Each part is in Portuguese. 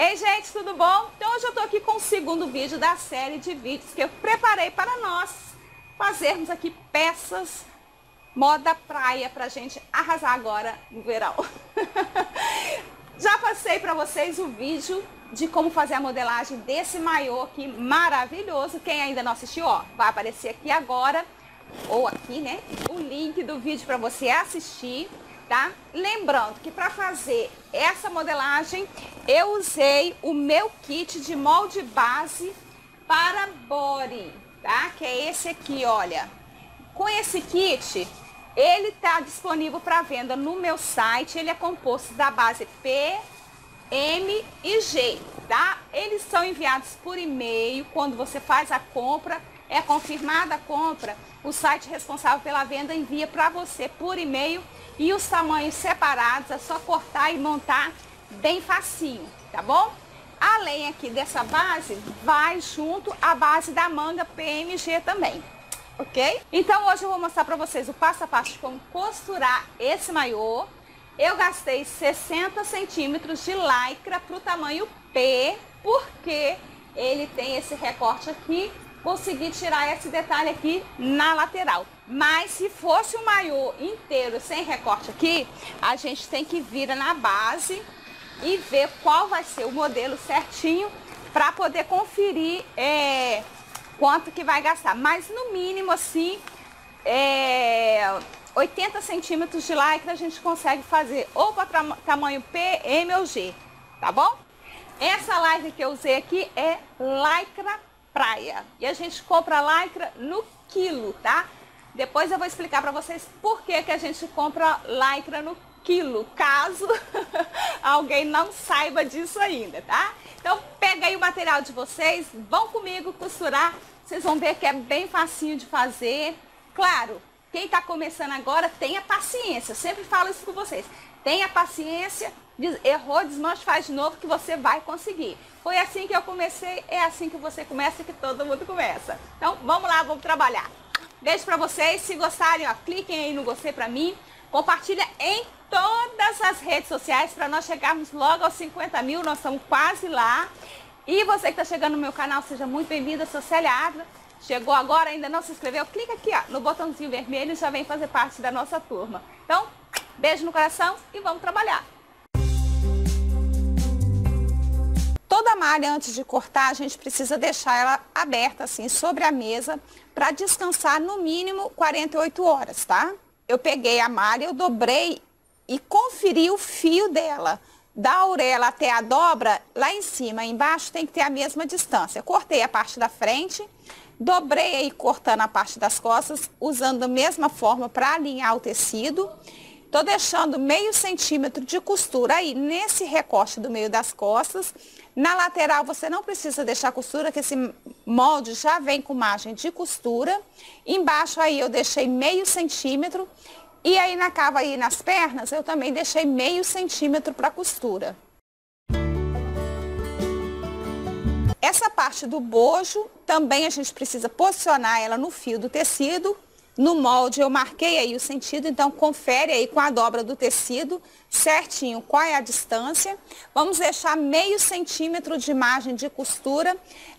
Ei gente, tudo bom? Então hoje eu tô aqui com o segundo vídeo da série de vídeos que eu preparei para nós fazermos aqui peças moda praia pra gente arrasar agora no verão. Já passei para vocês o vídeo de como fazer a modelagem desse maiô aqui maravilhoso. Quem ainda não assistiu, ó, vai aparecer aqui agora, ou aqui, né, o link do vídeo para você assistir. Tá? Lembrando que para fazer essa modelagem, eu usei o meu kit de molde base para body, tá? Que é esse aqui, olha. Com esse kit, ele tá disponível para venda no meu site. Ele é composto da base P, M e G, tá? Eles são enviados por e-mail. Quando você faz a compra, é confirmada a compra, o site responsável pela venda envia para você por e-mail. E os tamanhos separados, é só cortar e montar bem facinho, tá bom? Além aqui dessa base, vai junto a base da manga PMG também, ok? Então hoje eu vou mostrar pra vocês o passo a passo de como costurar esse maiô. Eu gastei 60 centímetros de lycra pro tamanho P, porque ele tem esse recorte aqui. Consegui tirar esse detalhe aqui na lateral. Mas se fosse o maiô inteiro sem recorte aqui, a gente tem que virar na base e ver qual vai ser o modelo certinho para poder conferir quanto que vai gastar. Mas no mínimo assim, 80 centímetros de lycra a gente consegue fazer ou para tamanho P, M ou G, tá bom? Essa lycra que eu usei aqui é lycra praia. E a gente compra lycra no quilo, tá? Depois eu vou explicar para vocês por que que a gente compra lycra no quilo, caso alguém não saiba disso ainda, tá? Então pega aí o material de vocês, vão comigo costurar, vocês vão ver que é bem facinho de fazer. Claro, quem está começando agora, tenha paciência, eu sempre falo isso com vocês, tenha paciência, errou, desmanche, faz de novo que você vai conseguir. Foi assim que eu comecei, é assim que você começa e que todo mundo começa. Então vamos lá, vamos trabalhar. Beijo pra vocês, se gostarem, ó, cliquem aí no gostei pra mim, compartilha em todas as redes sociais pra nós chegarmos logo aos 50 mil, nós estamos quase lá. E você que tá chegando no meu canal, seja muito bem-vinda, sou Célia Adler. Chegou agora, ainda não se inscreveu, clica aqui ó, no botãozinho vermelho e já vem fazer parte da nossa turma. Então, beijo no coração e vamos trabalhar! Toda a malha, antes de cortar, a gente precisa deixar ela aberta, assim, sobre a mesa, para descansar no mínimo 48 horas, tá? Eu peguei a malha, eu dobrei e conferi o fio dela. Da orelha até a dobra, lá em cima e embaixo, tem que ter a mesma distância. Eu cortei a parte da frente, dobrei aí cortando a parte das costas, usando a mesma forma para alinhar o tecido. Tô deixando meio centímetro de costura aí nesse recorte do meio das costas. Na lateral você não precisa deixar costura, que esse molde já vem com margem de costura. Embaixo aí eu deixei meio centímetro. E aí na cava aí nas pernas eu também deixei meio centímetro para costura. Essa parte do bojo também a gente precisa posicionar ela no fio do tecido. No molde eu marquei aí o sentido, então confere aí com a dobra do tecido certinho qual é a distância. Vamos deixar meio centímetro de margem de costura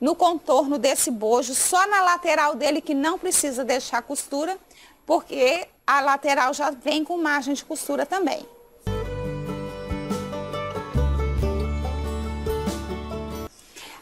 no contorno desse bojo, só na lateral dele que não precisa deixar costura, porque a lateral já vem com margem de costura também.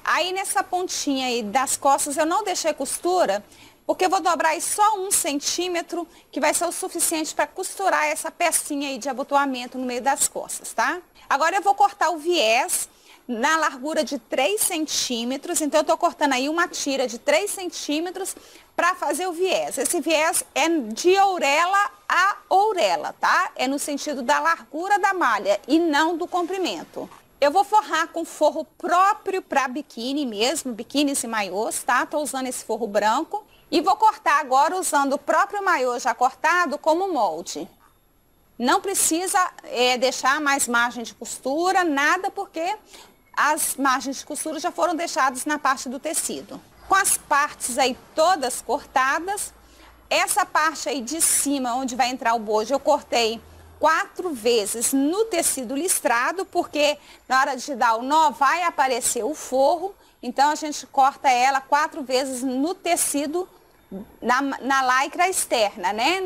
Aí nessa pontinha aí das costas eu não deixei costura, porque eu vou dobrar aí só 1 centímetro, que vai ser o suficiente para costurar essa pecinha aí de abotoamento no meio das costas, tá? Agora eu vou cortar o viés na largura de 3 centímetros, então eu tô cortando aí uma tira de 3 centímetros para fazer o viés. Esse viés é de orelha a orelha, tá? É no sentido da largura da malha e não do comprimento. Eu vou forrar com forro próprio para biquíni mesmo, biquínis e maiôs, tá? Tô usando esse forro branco. E vou cortar agora usando o próprio maiô já cortado como molde. Não precisa deixar mais margem de costura, nada, porque as margens de costura já foram deixadas na parte do tecido. Com as partes aí todas cortadas, essa parte aí de cima, onde vai entrar o bojo, eu cortei 4 vezes no tecido listrado, porque na hora de dar o nó vai aparecer o forro, então a gente corta ela 4 vezes no tecido, na lycra externa, né?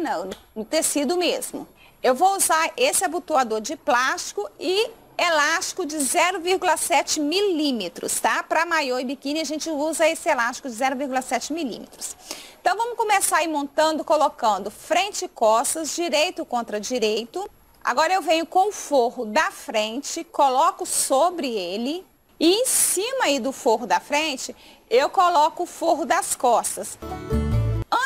No tecido mesmo. Eu vou usar esse abotoador de plástico e elástico de 0,7 milímetros, tá? Para maiô e biquíni a gente usa esse elástico de 0,7 milímetros. Então vamos começar aí montando, colocando frente e costas, direito contra direito. Agora eu venho com o forro da frente, coloco sobre ele e em cima aí do forro da frente eu coloco o forro das costas.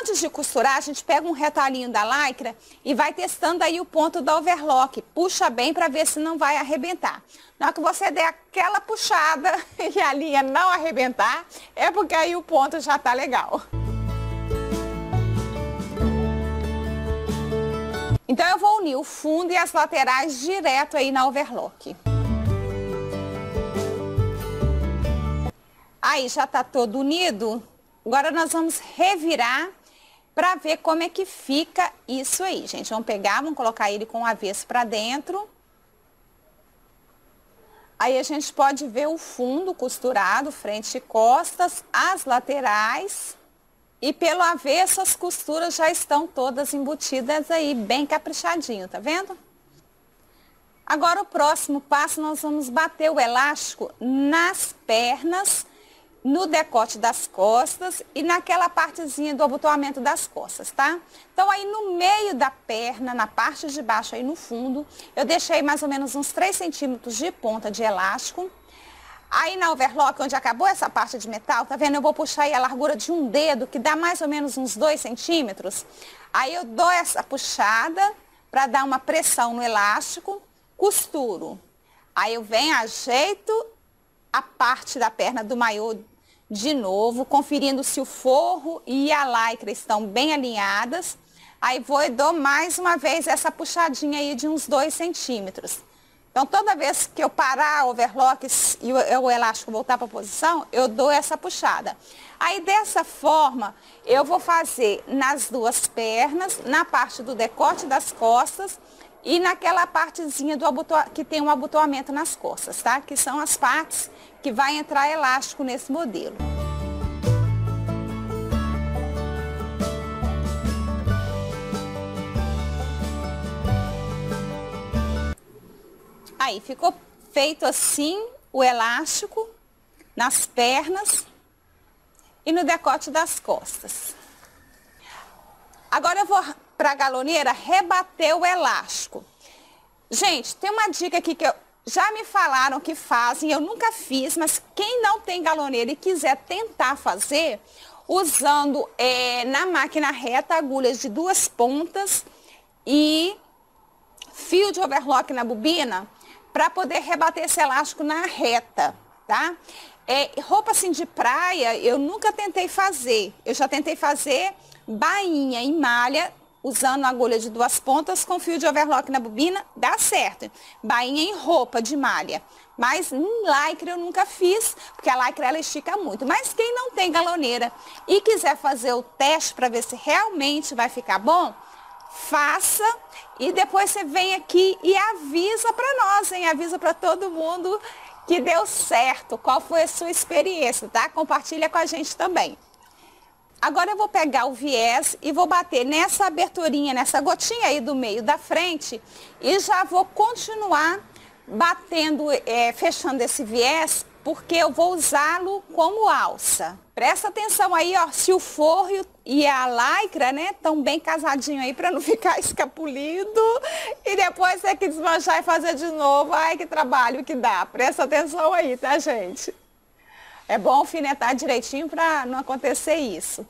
Antes de costurar, a gente pega um retalhinho da lycra e vai testando aí o ponto da overlock. Puxa bem para ver se não vai arrebentar. Na hora que você der aquela puxada e a linha não arrebentar, é porque aí o ponto já tá legal. Então eu vou unir o fundo e as laterais direto aí na overlock. Aí já tá todo unido. Agora nós vamos revirar para ver como é que fica isso aí, gente. Vamos pegar, vamos colocar ele com o avesso para dentro. Aí a gente pode ver o fundo costurado, frente e costas, as laterais. E pelo avesso as costuras já estão todas embutidas aí, bem caprichadinho, tá vendo? Agora o próximo passo, nós vamos bater o elástico nas pernas, no decote das costas e naquela partezinha do abotoamento das costas, tá? Então aí no meio da perna, na parte de baixo aí no fundo, eu deixei mais ou menos uns 3 centímetros de ponta de elástico. Aí na overlock, onde acabou essa parte de metal, tá vendo? Eu vou puxar aí a largura de um dedo, que dá mais ou menos uns 2 centímetros. Aí eu dou essa puxada para dar uma pressão no elástico, costuro. Aí eu venho, ajeito a parte da perna do maiô de novo, conferindo se o forro e a lycra estão bem alinhadas. Aí vou e dou mais uma vez essa puxadinha aí de uns 2 centímetros. Então toda vez que eu parar a overlock e o elástico voltar para a posição, eu dou essa puxada. Aí dessa forma eu vou fazer nas duas pernas, na parte do decote das costas e naquela partezinha do que tem um abotoamento nas costas, tá? Que são as partes que vai entrar elástico nesse modelo. Aí ficou feito assim o elástico nas pernas e no decote das costas. Agora eu vou para a galoneira rebater o elástico. Gente, tem uma dica aqui que já me falaram que fazem, eu nunca fiz, mas quem não tem galoneira e quiser tentar fazer, usando na máquina reta agulhas de 2 pontas e fio de overlock na bobina, para poder rebater esse elástico na reta, tá? Roupa assim de praia, eu nunca tentei fazer, eu já tentei fazer bainha em malha, usando agulha de 2 pontas com fio de overlock na bobina, dá certo. Bainha em roupa de malha. Mas lycra eu nunca fiz, porque a lycra ela estica muito. Mas quem não tem galoneira e quiser fazer o teste para ver se realmente vai ficar bom, faça e depois você vem aqui e avisa para nós, hein? Avisa para todo mundo que deu certo, qual foi a sua experiência, tá? Compartilha com a gente também. Agora eu vou pegar o viés e vou bater nessa aberturinha, nessa gotinha aí do meio da frente e já vou continuar batendo, fechando esse viés, porque eu vou usá-lo como alça. Presta atenção aí, ó, se o forro e a lycra, né, estão bem casadinho aí para não ficar escapulido e depois ter que desmanchar e fazer de novo. Ai, que trabalho que dá. Presta atenção aí, tá, gente? É bom alfinetar direitinho para não acontecer isso.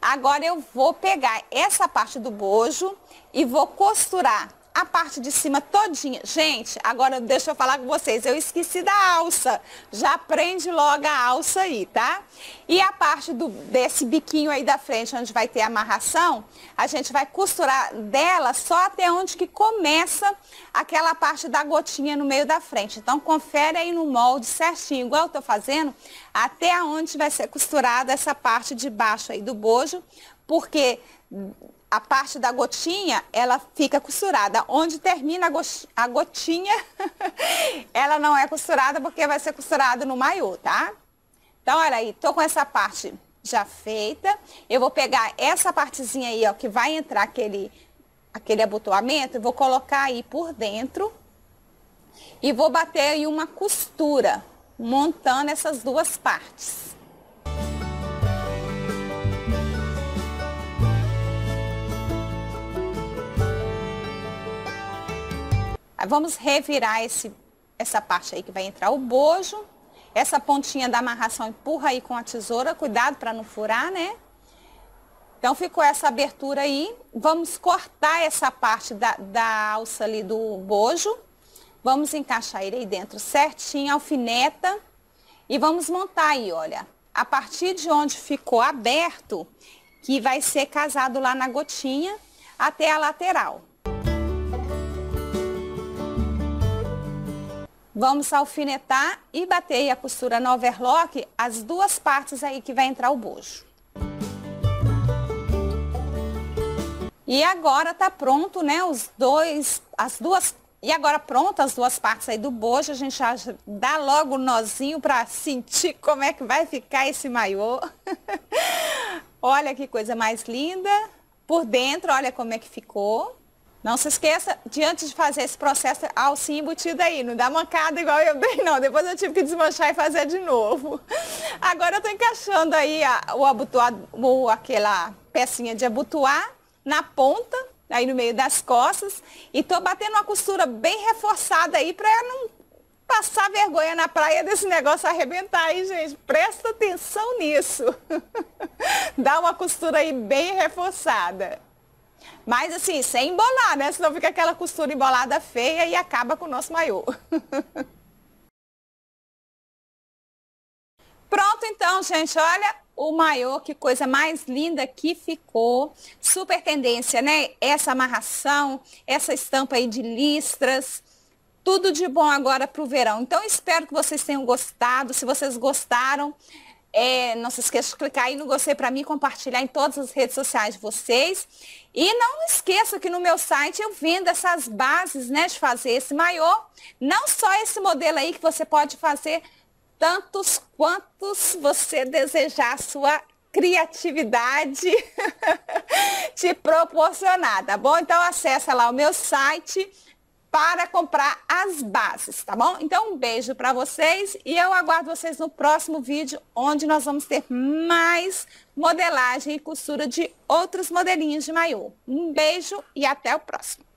Agora eu vou pegar essa parte do bojo e vou costurar a parte de cima todinha. Gente, agora deixa eu falar com vocês, eu esqueci da alça. Já prende logo a alça aí, tá? E a parte desse biquinho aí da frente, onde vai ter a amarração, a gente vai costurar dela só até onde que começa aquela parte da gotinha no meio da frente. Então, confere aí no molde certinho, igual eu tô fazendo, até onde vai ser costurada essa parte de baixo aí do bojo, porque a parte da gotinha, ela fica costurada. Onde termina a gotinha, ela não é costurada, porque vai ser costurada no maiô, tá? Então, olha aí, tô com essa parte já feita. Eu vou pegar essa partezinha aí, ó, que vai entrar aquele abotoamento, eu vou colocar aí por dentro e vou bater aí uma costura, montando essas duas partes. Vamos revirar essa parte aí que vai entrar o bojo. Essa pontinha da amarração empurra aí com a tesoura, cuidado para não furar, né? Então ficou essa abertura aí. Vamos cortar essa parte da alça ali do bojo. Vamos encaixar ele aí dentro certinho, alfineta. E vamos montar aí, olha, a partir de onde ficou aberto, que vai ser casado lá na gotinha, até a lateral. Vamos alfinetar e bater a costura no overlock, as duas partes aí que vai entrar o bojo. E agora tá pronto, né, as duas partes aí do bojo, a gente já dá logo um nozinho pra sentir como é que vai ficar esse maiô. Olha que coisa mais linda. Por dentro, olha como é que ficou. Não se esqueça, diante de fazer esse processo, a alcinha embutida aí. Não dá mancada igual eu dei, não. Depois eu tive que desmanchar e fazer de novo. Agora eu tô encaixando aí aquela pecinha de abotoar na ponta, aí no meio das costas. E tô batendo uma costura bem reforçada aí pra não passar vergonha na praia desse negócio arrebentar aí, gente. Presta atenção nisso. Dá uma costura aí bem reforçada. Mas assim, sem embolar, né? Senão fica aquela costura embolada feia e acaba com o nosso maiô. Pronto então, gente, olha o maiô, que coisa mais linda que ficou. Super tendência, né? Essa amarração, essa estampa aí de listras. Tudo de bom agora pro verão. Então, espero que vocês tenham gostado. Se vocês gostaram, não se esqueça de clicar aí no gostei para mim, compartilhar em todas as redes sociais de vocês. E não esqueça que no meu site eu vendo essas bases, né, de fazer esse maiô. Não só esse modelo aí, que você pode fazer tantos quantos você desejar, a sua criatividade te proporcionar, tá bom? Então acessa lá o meu site para comprar as bases, tá bom? Então, um beijo para vocês e eu aguardo vocês no próximo vídeo, onde nós vamos ter mais modelagem e costura de outros modelinhos de maiô. Um beijo e até o próximo.